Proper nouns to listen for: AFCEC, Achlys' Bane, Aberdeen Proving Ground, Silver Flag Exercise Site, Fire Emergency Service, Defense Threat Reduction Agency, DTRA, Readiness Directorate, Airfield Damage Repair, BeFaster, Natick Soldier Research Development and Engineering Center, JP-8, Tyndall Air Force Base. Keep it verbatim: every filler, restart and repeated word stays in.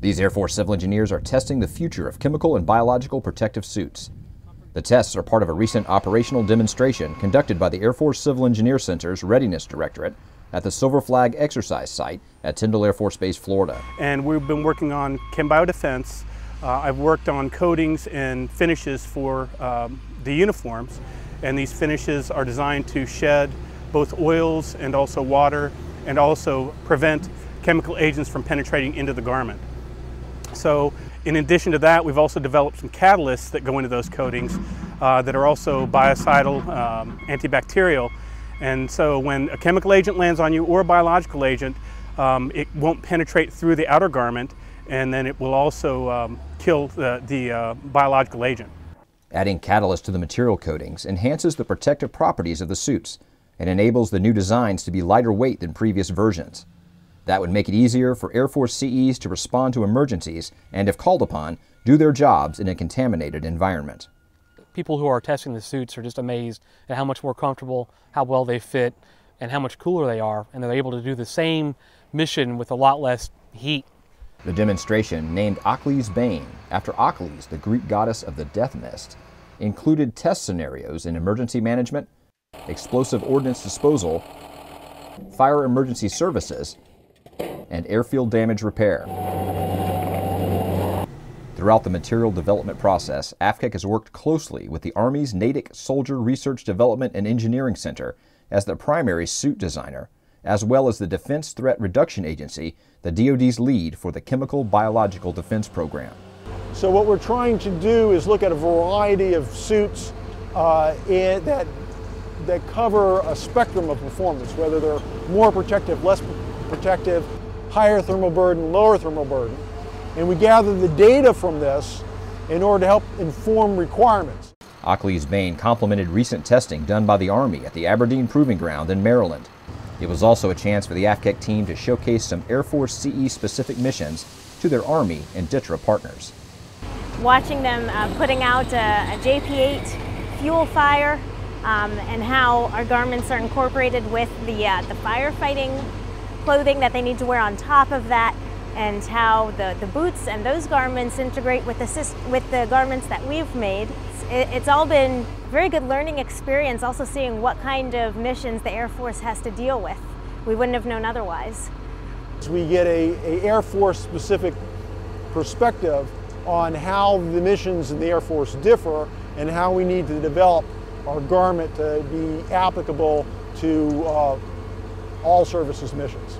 These Air Force civil engineers are testing the future of chemical and biological protective suits. The tests are part of a recent operational demonstration conducted by the Air Force Civil Engineer Center's Readiness Directorate at the Silver Flag Exercise Site at Tyndall Air Force Base, Florida. And we've been working on chem biodefense. Uh, I've worked on coatings and finishes for um, the uniforms, and these finishes are designed to shed both oils and also water, and also prevent chemical agents from penetrating into the garment. So in addition to that, we've also developed some catalysts that go into those coatings uh, that are also biocidal, um, antibacterial. And so when a chemical agent lands on you or a biological agent, um, it won't penetrate through the outer garment, and then it will also um, kill the, the uh, biological agent. Adding catalysts to the material coatings enhances the protective properties of the suits and enables the new designs to be lighter weight than previous versions. That would make it easier for Air Force C Es to respond to emergencies and, if called upon, do their jobs in a contaminated environment. People who are testing the suits are just amazed at how much more comfortable, how well they fit, and how much cooler they are, and they're able to do the same mission with a lot less heat. The demonstration, named Achlys' Bane, after Achlys, the Greek goddess of the death mist, included test scenarios in emergency management, explosive ordnance disposal, fire emergency services, and airfield damage repair. Throughout the material development process, A F C E C has worked closely with the Army's Natick Soldier Research Development and Engineering Center as the primary suit designer, as well as the Defense Threat Reduction Agency, the D O D's lead for the Chemical Biological Defense Program. So what we're trying to do is look at a variety of suits uh, in, that, that cover a spectrum of performance, whether they're more protective, less protective, higher thermal burden, lower thermal burden. And we gather the data from this in order to help inform requirements. Achlys' Bane complemented recent testing done by the Army at the Aberdeen Proving Ground in Maryland. It was also a chance for the A F C E C team to showcase some Air Force C E-specific missions to their Army and D I T R A partners. Watching them uh, putting out a, a J P eight fuel fire um, and how our garments are incorporated with the, uh, the firefighting clothing that they need to wear on top of that, and how the, the boots and those garments integrate with the, with the garments that we've made. It, it's all been a very good learning experience, also seeing what kind of missions the Air Force has to deal with. We wouldn't have known otherwise. We get a, a Air Force specific perspective on how the missions in the Air Force differ and how we need to develop our garment to be applicable to uh, all services missions.